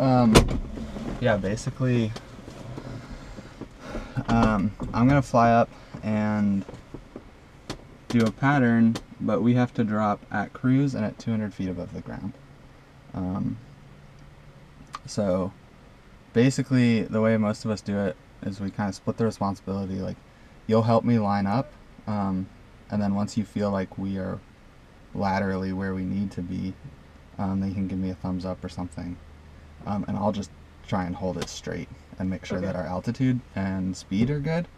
Yeah, basically, I'm gonna fly up and do a pattern, but we have to drop at cruise and at 200 feet above the ground. So basically the way most of us do it is we kind of split the responsibility. Like, you'll help me line up, and then once you feel like we are laterally where we need to be, then you can give me a thumbs up or something, and I'll just try and hold it straight and make sure that our altitude and speed are good.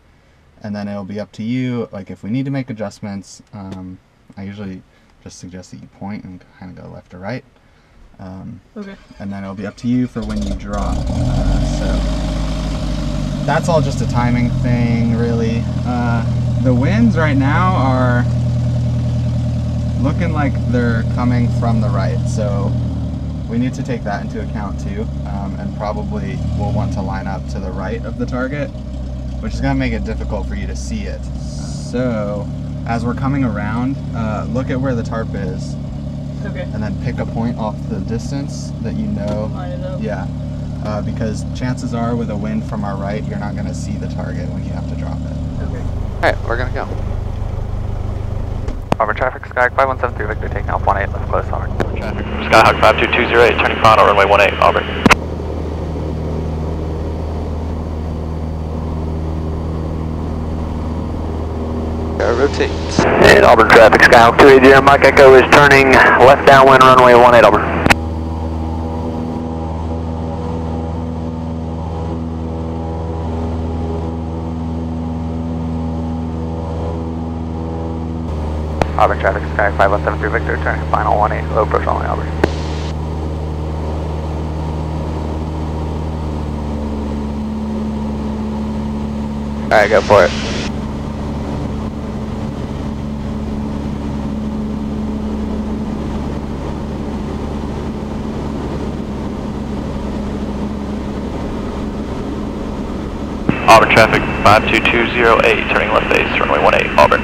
And then it'll be up to you, like, if we need to make adjustments. I usually just suggest that you point and kind of go left or right. And then it'll be up to you for when you drop. So that's all just a timing thing, really. The winds right now are looking like they're coming from the right, so we need to take that into account too, and probably we'll want to line up to the right of the target, which is going to make it difficult for you to see it. So as we're coming around, look at where the tarp is. And then pick a point off the distance that you know. Because chances are, with a wind from our right, you're not going to see the target when you have to drop it. Alright, we're going to go. Auburn traffic, Skyhawk 5173 Victor, taking off 18, left close, Auburn. Traffic, Skyhawk 52208, turning final, runway 18, Auburn. Rotate. And Auburn traffic, Skyhawk 280, Mike Echo is turning left downwind, runway 18, Auburn. Auburn traffic, Skyhawk 5173 Victor, turning final 18, low approach only, Auburn. Alright, go for it. Auburn traffic, 52208, turning left base, runway 18, Auburn.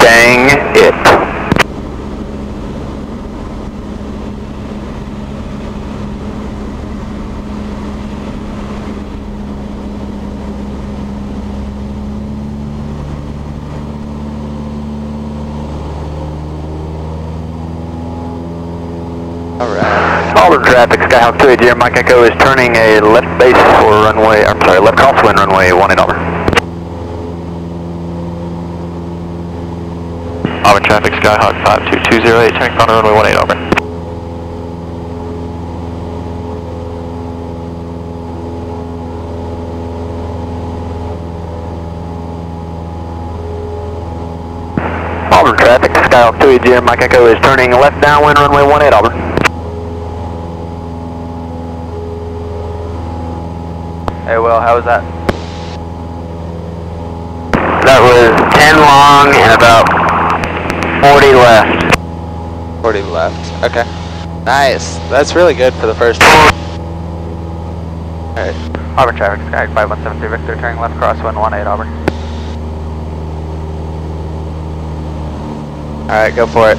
Dang it. Alright. Auburn traffic, Skyhawk 280, Mike Echo is turning a left base for runway, I'm sorry, left crosswind runway 18, Auburn. Auburn traffic, Skyhawk 52208, turning final runway 18, Auburn. Auburn traffic, Skyhawk 280, Mike Echo is turning left downwind runway 18, Auburn. Hey Will, how was that? That was 10 long and about 40 left. 40 left, okay. Nice, that's really good for the first one. Alright, Auburn traffic, Skyhawk 5173 Victor, turning left crosswind 18, Auburn. Alright, go for it.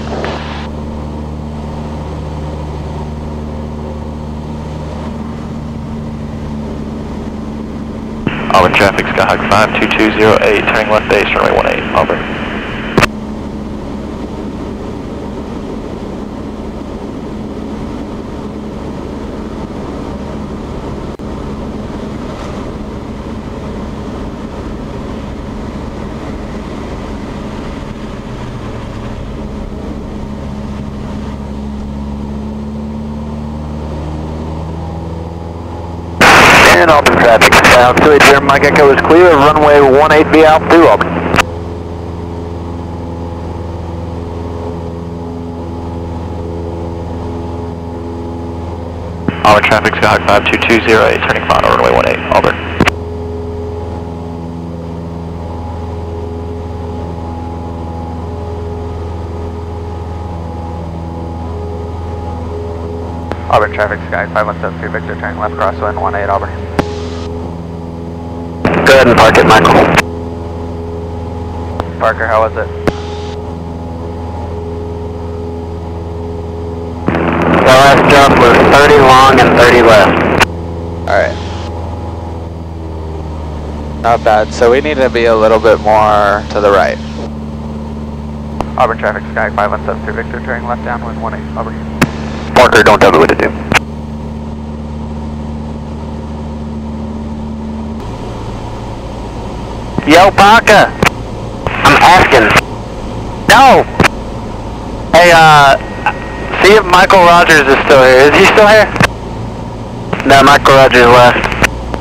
Auburn traffic, Skyhawk 52208, turning left base, runway 18, Auburn. And Auburn traffic. Out to it, Jeremy Mike Echo is clear, runway 18B out through Auburn. Auburn traffic, Skyhawk 52208, turning final, runway 18, Auburn. Auburn traffic, Skyhawk 5173 Victor, turning left crosswind 18, Auburn. Go ahead and park it, Michael. Parker, how was it? The last left with 30 long and 30 left. Alright. Not bad, so we need to be a little bit more to the right. Auburn traffic, Skyhawk 517 through Victor, turning left downwind 18, Auburn. Parker, don't tell me what to do. Yo, Parker! I'm asking. No! Hey, see if Michael Rogers is still here. Is he still here? No, Michael Rogers left.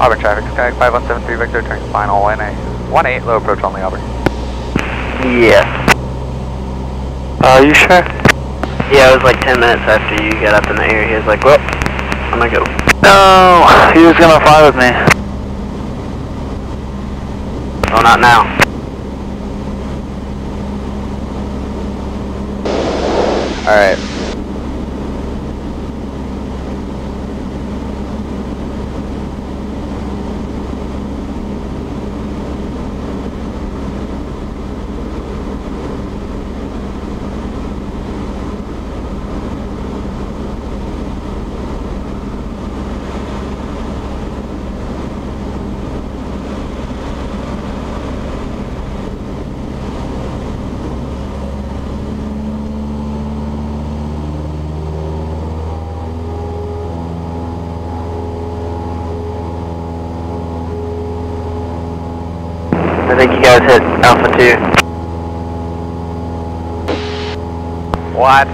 Auburn traffic, Skyhawk 517 through Victor, turning final 18, low approach on the Auburn. Yes. Are you sure? Yeah, it was like 10 minutes after you got up in the air. He was like, well, I'm gonna go. No, he was gonna fly with me. Well, not now. Alright. I think you guys hit Alpha 2. What?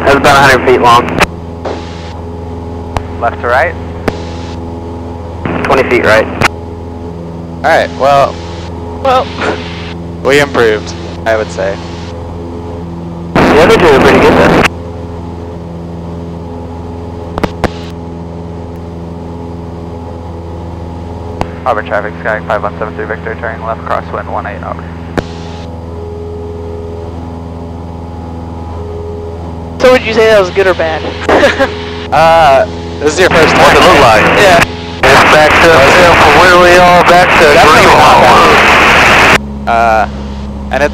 That was about 100 feet long. Left to right? 20 feet right. Alright, well, we improved, I would say. The other two are pretty good though. Auburn traffic, Skyhawk 517 through Victor, turning left, crosswind 18, Auburn. So would you say that was good or bad? This is your first time. What it look like? Yeah. It's back to from where we are, back to Greenwald. And the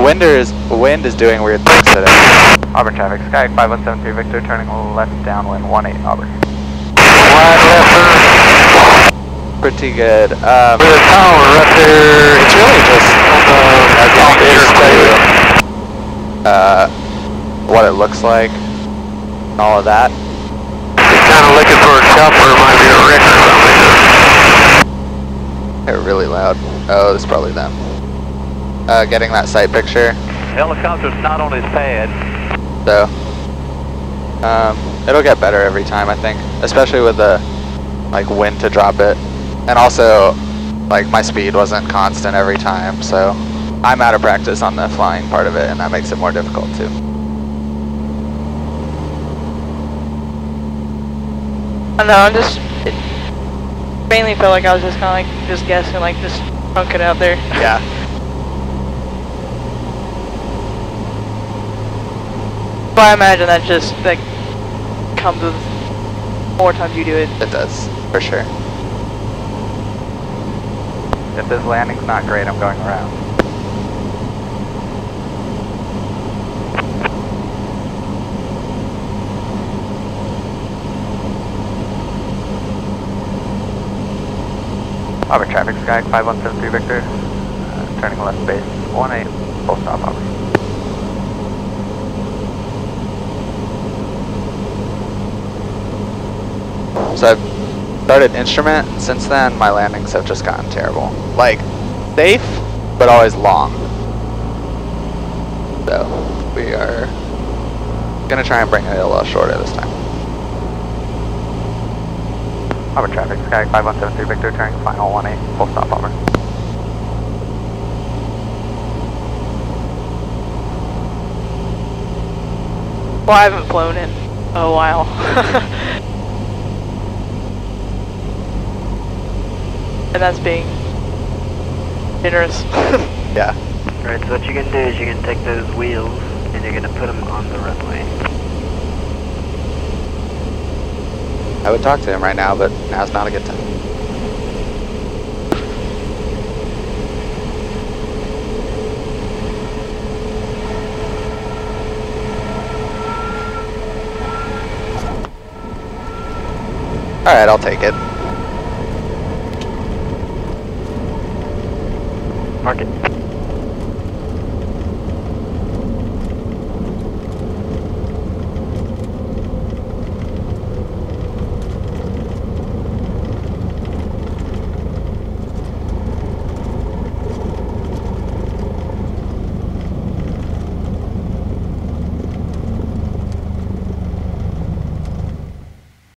wind is doing weird things today. Auburn traffic, Skyhawk 517 through Victor, turning left, downwind 18, Auburn. Wide left. Pretty good. There's a tower right there. It's really just what it looks like, and all of that. It's kind of looking for a chopper. It might be a wreck or something. They're really loud. Oh, it's probably them. Getting that sight picture. Helicopter's not on his pad. So, it'll get better every time, I think, especially with the when to drop it. And also, my speed wasn't constant every time, so I'm out of practice on the flying part of it, and that makes it more difficult too. I know, it mainly felt like I was just kind of just guessing, just bunking out there. Yeah. But I imagine that just, comes with more times you do it. It does, for sure. If this landing's not great, I'm going around. Auburn traffic, Skyhawk 517 through Victor, turning left base 18, full stop, Auburn. So I've started instrument, and since then my landings have just gotten terrible. Safe, but always long. So, we are going to try and bring it a little shorter this time. Auburn traffic, Skyhawk 517 through Victor, turning final 18, full stop, Auburn. Well, I haven't flown in a while. And that's being generous. Yeah. Right, so what you can do is you can take those wheels and you're going to put them on the runway. I would talk to him right now, but now's not a good time. Alright, I'll take it. Mark it.